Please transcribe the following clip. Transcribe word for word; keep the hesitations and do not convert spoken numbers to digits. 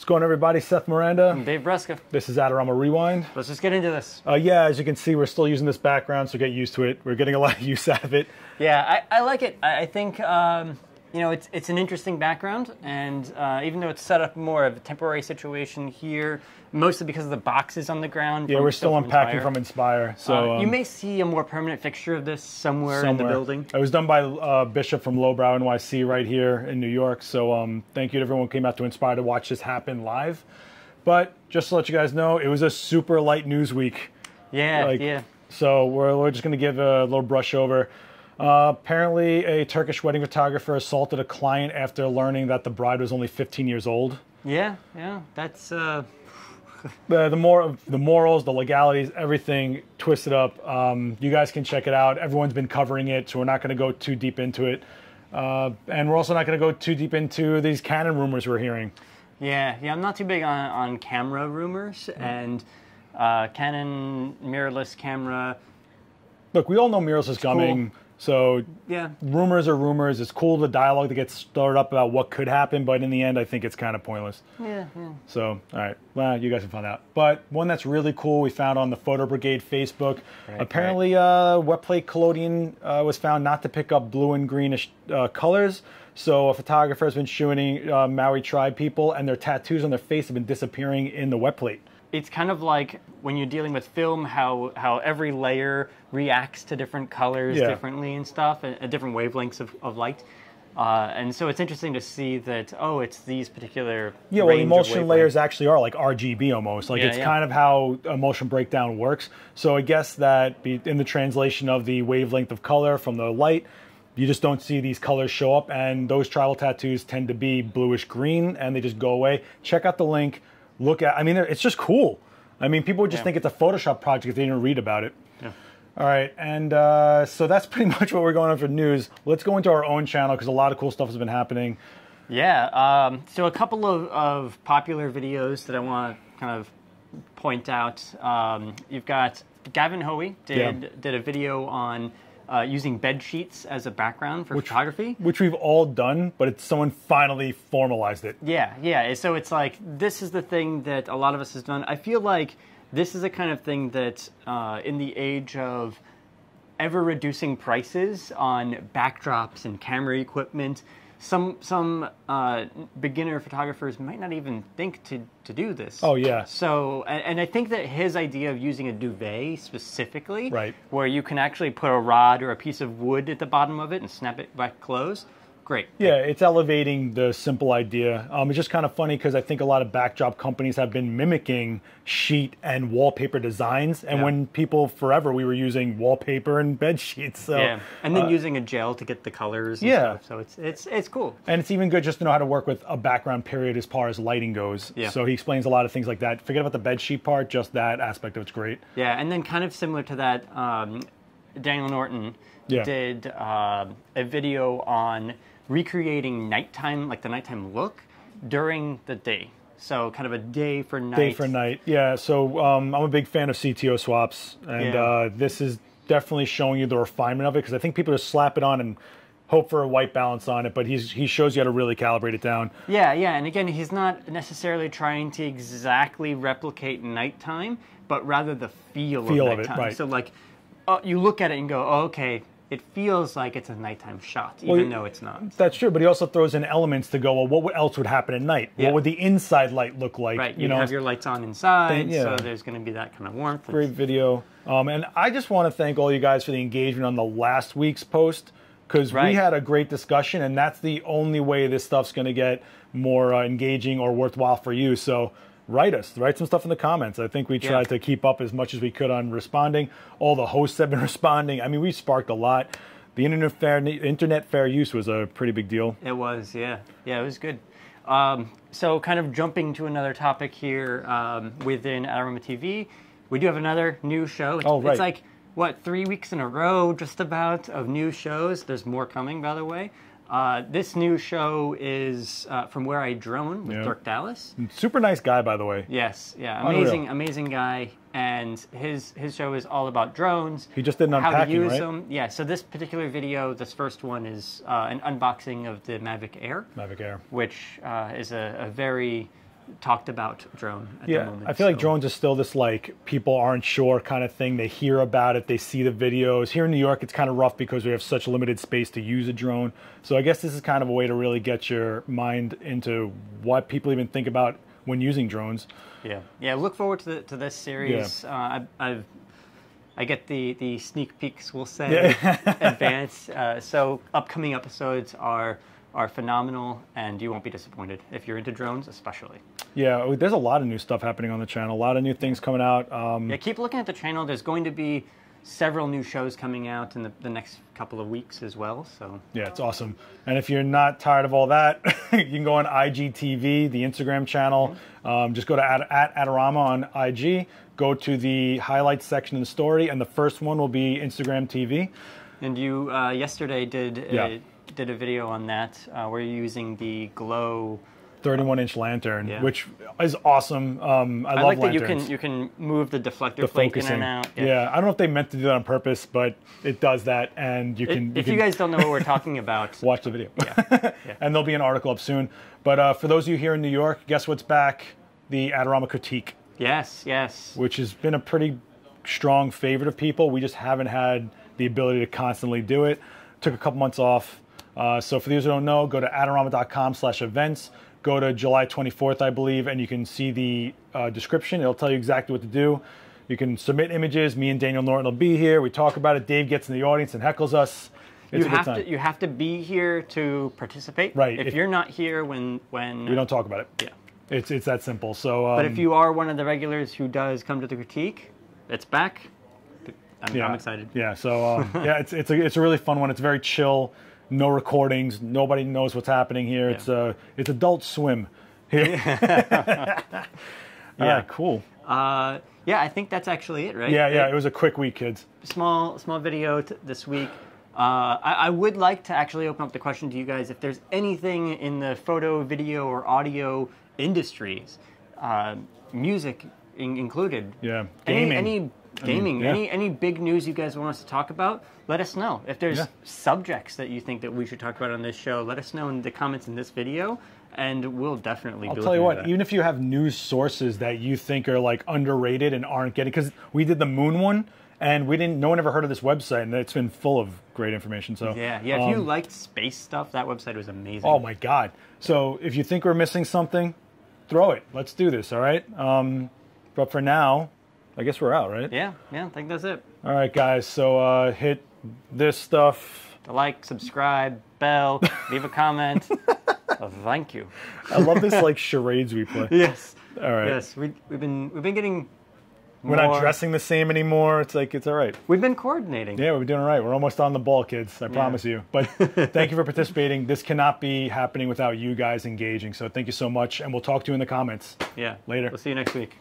What's going on, everybody? Seth Miranda. I'm Dave Brusca. This is Adorama Rewind. Let's just get into this. Uh, yeah, as you can see, we're still using this background, so get used to it. We're getting a lot of use out of it. Yeah, I, I like it. I, I think, um, you know, it's, it's an interesting background, and uh, even though it's set up more of a temporary situation here, mostly because of the boxes on the ground. Yeah, we're still unpacking from Inspire. So uh, um, you may see a more permanent fixture of this somewhere, somewhere. in the building. It was done by uh, Bishop from Lowbrow N Y C right here in New York. So um, thank you to everyone who came out to Inspire to watch this happen live. But just to let you guys know, it was a super light news week. Yeah, like, yeah. So we're, we're just going to give a little brush over. Uh, apparently, a Turkish wedding photographer assaulted a client after learning that the bride was only fifteen years old. Yeah, yeah, that's uh... the the more the morals, the legalities, everything twisted up. Um, you guys can check it out. Everyone's been covering it, so we're not going to go too deep into it, uh, and we're also not going to go too deep into these Canon rumors we're hearing. Yeah, yeah, I'm not too big on on camera rumors mm. and uh, Canon mirrorless camera. Look, we all know mirrorless is coming. Cool. So yeah, rumors are rumors. It's cool the dialogue that gets stirred up about what could happen, but in the end, I think it's kind of pointless. Yeah, yeah. So, all right, well, you guys can find out. But one that's really cool we found on the Photo Brigade Facebook. Right, apparently, right. Uh, Wet Plate Collodion uh, was found not to pick up blue and greenish uh, colors. So a photographer has been shooting uh, Maori tribe people, and their tattoos on their face have been disappearing in the wet plate. It's kind of like when you're dealing with film, how how every layer reacts to different colors yeah. differently and stuff, and, and different wavelengths of, of light. Uh, and so it's interesting to see that, oh, it's these particular Yeah, well, emulsion layers actually are like R G B almost. Like yeah, it's yeah. kind of how emulsion breakdown works. So I guess that be in the translation of the wavelength of color from the light, you just don't see these colors show up. And those tribal tattoos tend to be bluish green, and they just go away. Check out the link. Look at, I mean, it's just cool. I mean, people would just yeah. think it's a Photoshop project if they didn't read about it. Yeah. All right, and uh, so that's pretty much what we're going on for news. Let's go into our own channel because a lot of cool stuff has been happening. Yeah, um, so a couple of, of popular videos that I want to kind of point out. Um, you've got Gavin Hoey did, yeah. did a video on uh, using bed sheets as a background for which, photography. Which we've all done, but it's someone finally formalized it. Yeah, yeah, so it's like, this is the thing that a lot of us has done. I feel like this is the kind of thing that uh, in the age of ever-reducing prices on backdrops and camera equipment, some some uh, beginner photographers might not even think to, to do this. Oh, yeah. So, and, and I think that his idea of using a duvet specifically, right. where you can actually put a rod or a piece of wood at the bottom of it and snap it back closed, great. Yeah, it's elevating the simple idea. Um, it's just kind of funny because I think a lot of backdrop companies have been mimicking sheet and wallpaper designs. And yeah. when people forever, we were using wallpaper and bed sheets. So, yeah, and then uh, using a gel to get the colors. And yeah. stuff. So it's, it's, it's cool. And it's even good just to know how to work with a background period as far as lighting goes. Yeah. So he explains a lot of things like that. Forget about the bed sheet part, just that aspect of it's great. Yeah, and then kind of similar to that, um, Daniel Norton yeah. did uh, a video on recreating nighttime, like the nighttime look, during the day. So kind of a day for night. Day for night, yeah. So um, I'm a big fan of C T O swaps, and yeah. uh, this is definitely showing you the refinement of it, because I think people just slap it on and hope for a white balance on it, but he's, he shows you how to really calibrate it down. Yeah, yeah, and again, he's not necessarily trying to exactly replicate nighttime, but rather the feel, feel of nighttime. Of it, right. So like, oh, you look at it and go, oh, okay, it feels like it's a nighttime shot, even well, though it's not. That's true, but he also throws in elements to go, well, what else would happen at night? Yeah. What would the inside light look like? Right, you, you know, have your lights on inside, then, yeah. so there's going to be that kind of warmth. Great video. Um, and I just want to thank all you guys for the engagement on the last week's post, because right. we had a great discussion, and that's the only way this stuff's going to get more uh, engaging or worthwhile for you. So write us, write some stuff in the comments. I think we tried yeah. to keep up as much as we could on responding. All the hosts have been responding. I mean, we sparked a lot. The internet fair, internet fair use was a pretty big deal. It was, yeah. Yeah, it was good. Um, so kind of jumping to another topic here um, within Adorama T V, we do have another new show. It's, oh, right. It's like, what, three weeks in a row just about of new shows. There's more coming, by the way. Uh, this new show is uh, From Where I Drone with yeah. Dirk Dallas. Super nice guy, by the way. Yes, yeah, amazing, Unreal. amazing guy. And his his show is all about drones. He just did an unpacking, how to use right? them. Yeah. So this particular video, this first one, is uh, an unboxing of the Mavic Air. Mavic Air, which uh, is a, a very talked about drone at yeah, the moment. I feel so. like drones are still this like people aren't sure kind of thing. They hear about it, they see the videos. Here in New York, it's kind of rough because we have such limited space to use a drone. So I guess this is kind of a way to really get your mind into what people even think about when using drones. Yeah, yeah. Look forward to the, to this series. Yeah. Uh, I, I've I get the the sneak peeks, we'll say, yeah. advance. Uh, so upcoming episodes are. are phenomenal, and you won't be disappointed if you're into drones, especially. Yeah, there's a lot of new stuff happening on the channel, a lot of new things coming out. Um, yeah, keep looking at the channel. There's going to be several new shows coming out in the, the next couple of weeks as well, so. Yeah, it's awesome. And if you're not tired of all that, you can go on I G T V, the Instagram channel. Mm-hmm. um, just go to at, at Adorama on I G, go to the highlights section in the story, and the first one will be Instagram T V. And you uh, yesterday did a, yeah. did a video on that. Uh, we're using the Glow thirty-one inch lantern, yeah. which is awesome. Um, I, I love like lanterns. that you can you can move the deflector the plate focusing. in and out. Yeah. yeah, I don't know if they meant to do that on purpose, but it does that, and you can. It, you if can, you guys don't know what we're talking about, watch the video. Yeah. yeah, and there'll be an article up soon. But uh, for those of you here in New York, guess what's back? The Adorama critique. Yes, yes. Which has been a pretty strong favorite of people. We just haven't had the ability to constantly do it. Took a couple months off. Uh, so for those who don't know, go to adorama dot com slash events, go to July twenty-fourth, I believe, and you can see the uh, description. It'll tell you exactly what to do. You can submit images. Me and Daniel Norton will be here. We talk about it. Dave gets in the audience and heckles us. It's you have to you have to be here to participate. Right. If, if you're not here when when we don't talk about it. Yeah. It's it's that simple. So. Um, but if you are one of the regulars who does come to the critique, it's back. I'm, yeah. I'm excited. Yeah. So um, yeah, it's it's a it's a really fun one. It's very chill. No recordings. Nobody knows what's happening here. Yeah. It's a it's Adult Swim here. yeah, right, cool. Uh, yeah, I think that's actually it, right? Yeah, yeah. It, it was a quick week, kids. Small small video t this week. Uh, I, I would like to actually open up the question to you guys. If there's anything in the photo, video, or audio industries, uh, music in included. Yeah. Gaming. Any, any Gaming, I mean, yeah. any any big news you guys want us to talk about, let us know. If there's yeah. subjects that you think that we should talk about on this show, let us know in the comments in this video, and we'll definitely do it. I'll tell you what, that. even if you have news sources that you think are like underrated and aren't getting, because we did the moon one, and we didn't, no one ever heard of this website, and it's been full of great information. So yeah, yeah. If um, you liked space stuff, that website was amazing. Oh my God! So if you think we're missing something, throw it. Let's do this. All right. Um, but for now. I guess we're out, right? Yeah, yeah, I think that's it. All right, guys, so uh, hit this stuff. Like, subscribe, bell, leave a comment. Oh, thank you. I love this, like, charades we play. Yes. All right. Yes, we, we've been we've been getting We're more... not dressing the same anymore. It's like, it's all right. We've been coordinating. Yeah, we're doing all right. We're almost on the ball, kids. I yeah. promise you. But thank you for participating. This cannot be happening without you guys engaging. So thank you so much, and we'll talk to you in the comments. Yeah. Later. We'll see you next week.